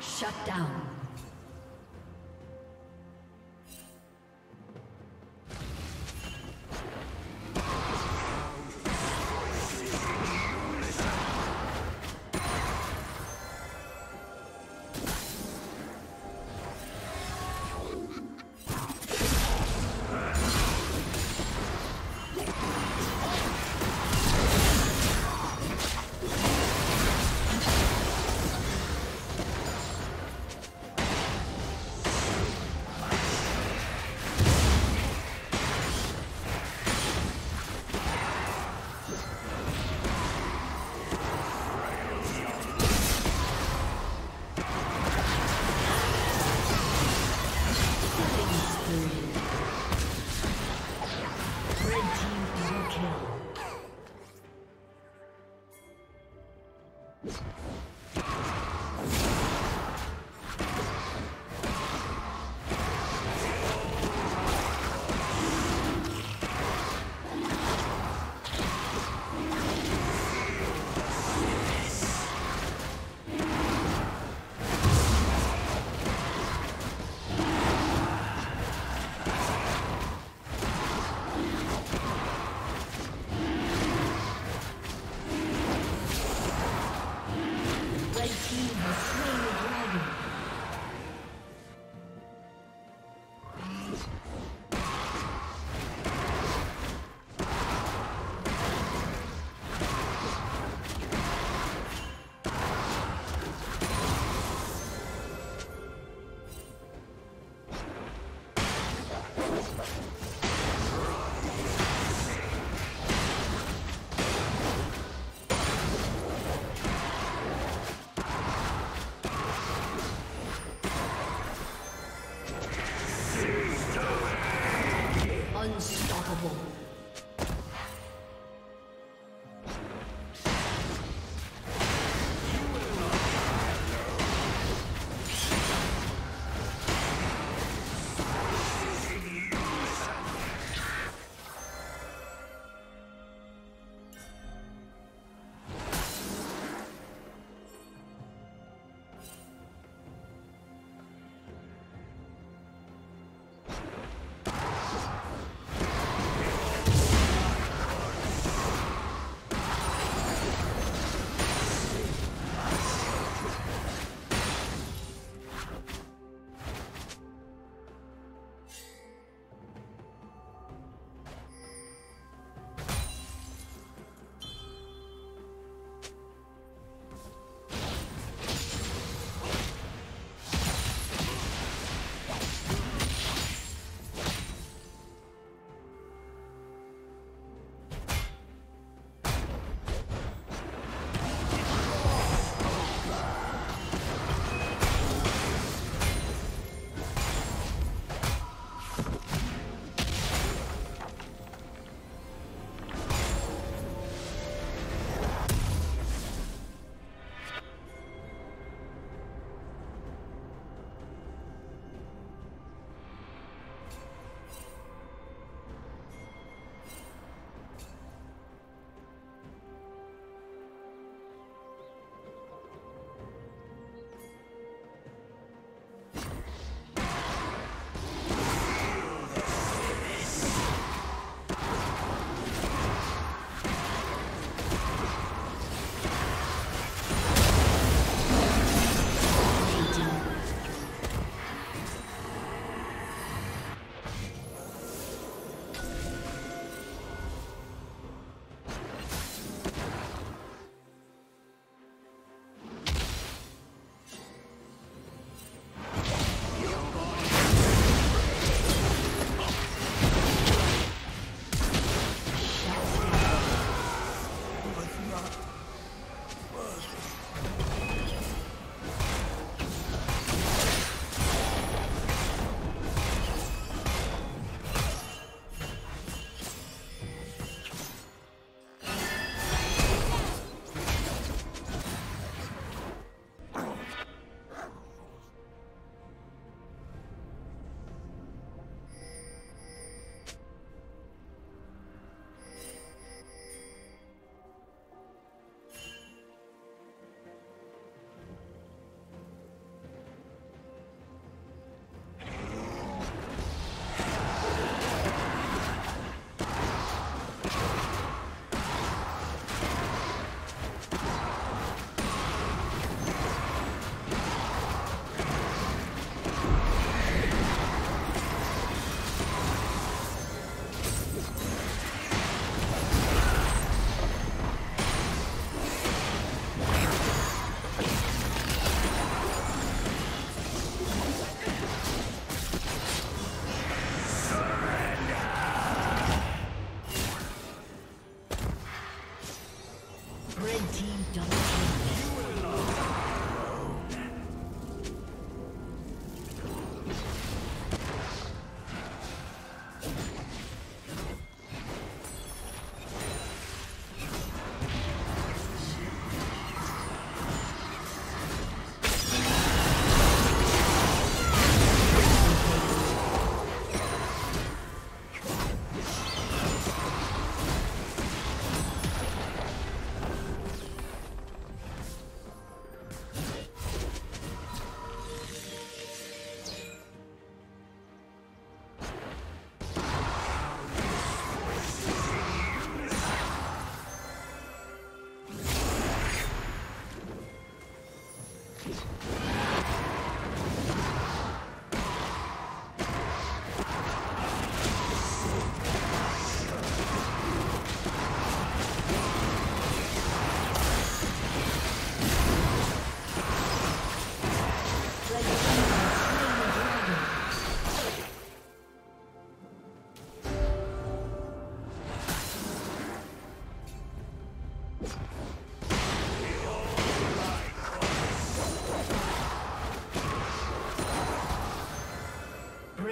Shut down.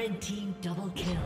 Red team double kill.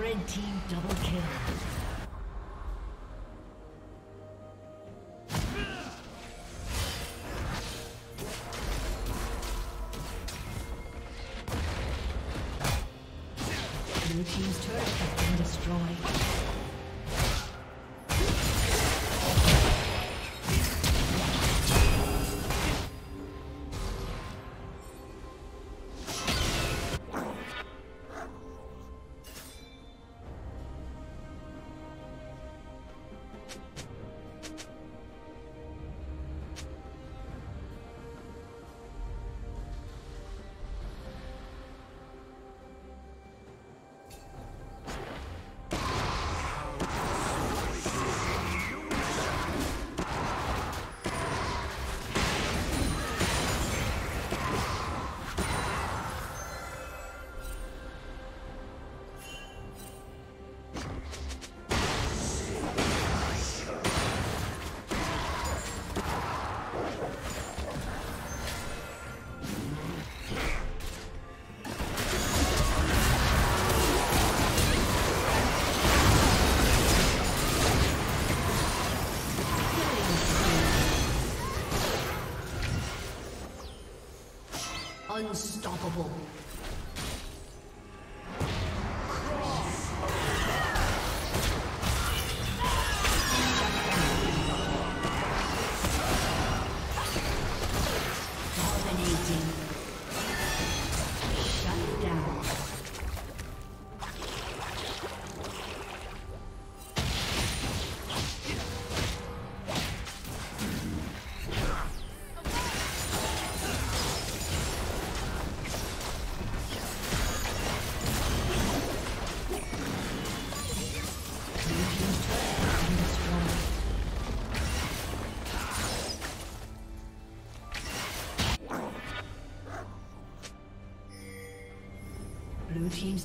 Red team double kill. Unstoppable. Blue team's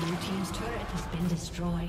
Blue team's turret has been destroyed.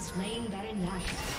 Slain Baron Nashor.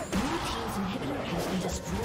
team's inhibitor has been destroyed.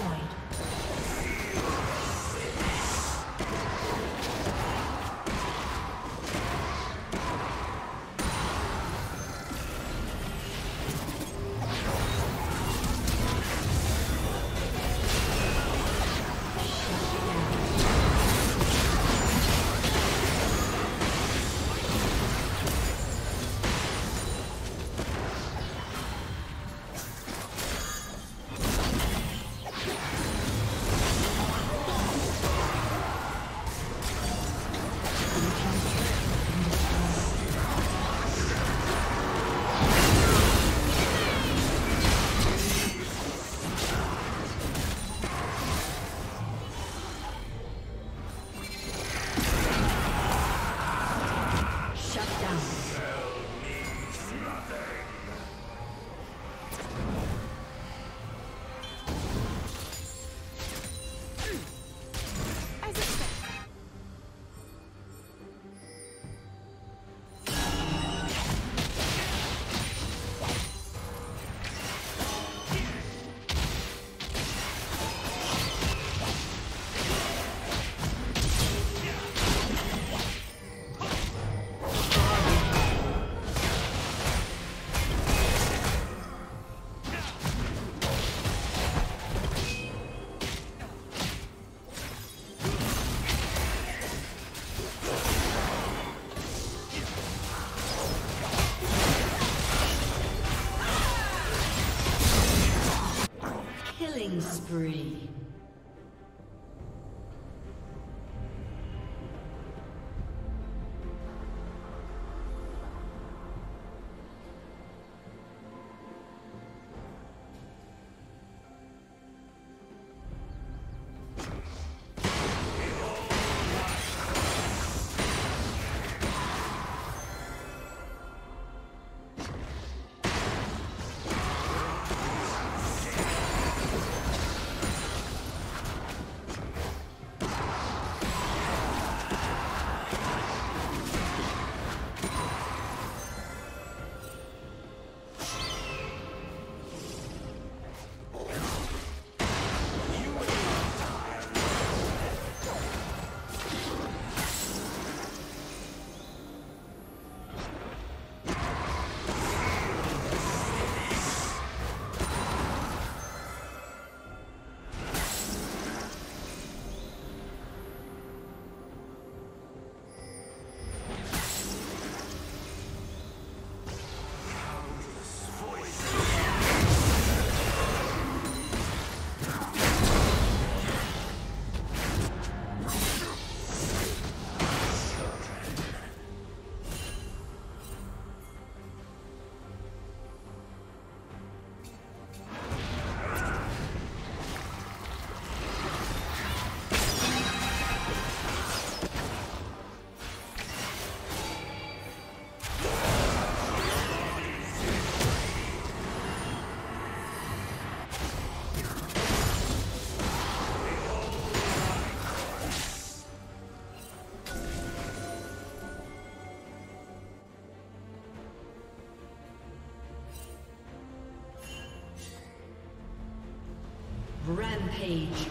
Spree. Rampage.